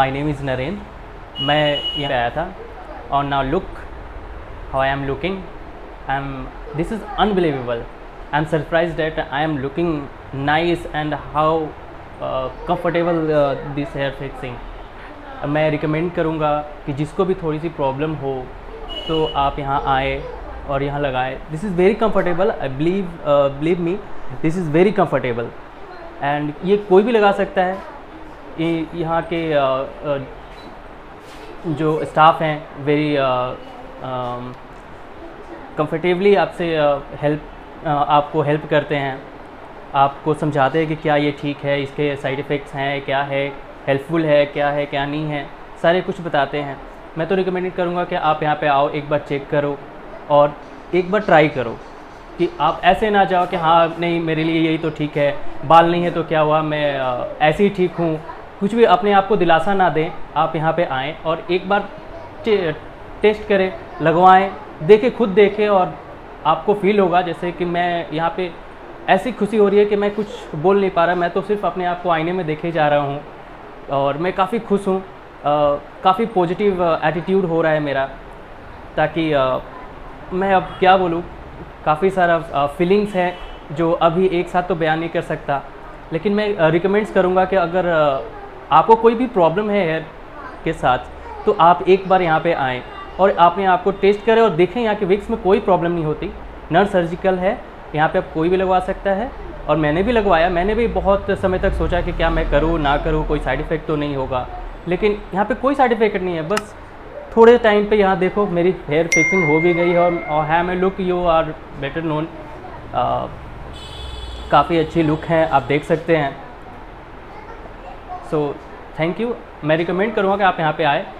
My name is Narendra, मैं यहाँ आया था और now look how I am looking, I am, this is unbelievable, I am surprise that I am looking nice and how comfortable this hair fixing. मैं recommend करूँगा कि जिसको भी थोड़ी सी प्रॉब्लम हो तो आप यहाँ आए और यहाँ लगाएं। This is very comfortable, I believe me this is very comfortable and ये कोई भी लगा सकता है। यहाँ के जो स्टाफ हैं वेरी कंफर्टेबली आपसे आपको हेल्प करते हैं, आपको समझाते हैं कि क्या ये ठीक है, इसके साइड इफ़ेक्ट्स हैं क्या, है हेल्पफुल है क्या, है क्या नहीं है, सारे कुछ बताते हैं। मैं तो रिकमेंड करूँगा कि आप यहाँ पे आओ, एक बार चेक करो और एक बार ट्राई करो कि आप ऐसे ना जाओ कि हाँ नहीं मेरे लिए यही तो ठीक है, बाल नहीं है तो क्या हुआ, मैं ऐसे ही ठीक हूँ, कुछ भी अपने आप को दिलासा ना दें। आप यहाँ पे आएँ और एक बार टेस्ट करें, लगवाएँ, देखें, खुद देखें और आपको फील होगा जैसे कि मैं यहाँ पे, ऐसी खुशी हो रही है कि मैं कुछ बोल नहीं पा रहा, मैं तो सिर्फ अपने आप को आईने में देखे जा रहा हूँ और मैं काफ़ी खुश हूँ, काफ़ी पॉजिटिव एटीट्यूड हो रहा है मेरा, ताकि मैं अब क्या बोलूँ, काफ़ी सारा फीलिंग्स है जो अभी एक साथ तो बयान नहीं कर सकता। लेकिन मैं रिकमेंड्स करूँगा कि अगर आपको कोई भी प्रॉब्लम है हेयर के साथ तो आप एक बार यहाँ पे आएँ और आपने आपको टेस्ट करें और देखें यहाँ के विक्स में कोई प्रॉब्लम नहीं होती, नॉन सर्जिकल है, यहाँ पे आप कोई भी लगवा सकता है। और मैंने भी लगवाया, मैंने भी बहुत समय तक सोचा कि क्या मैं करूँ ना करूँ, कोई साइड इफ़ेक्ट तो नहीं होगा, लेकिन यहाँ पर कोई साइड इफ़ेक्ट नहीं है। बस थोड़े टाइम पे यहाँ देखो मेरी हेयर फिक्सिंग हो भी गई है और है मैं look, you are better known, काफ़ी अच्छी लुक है, आप देख सकते हैं। सो थैंक यू, मैं रिकमेंड करूँगा कि आप यहाँ पे आए।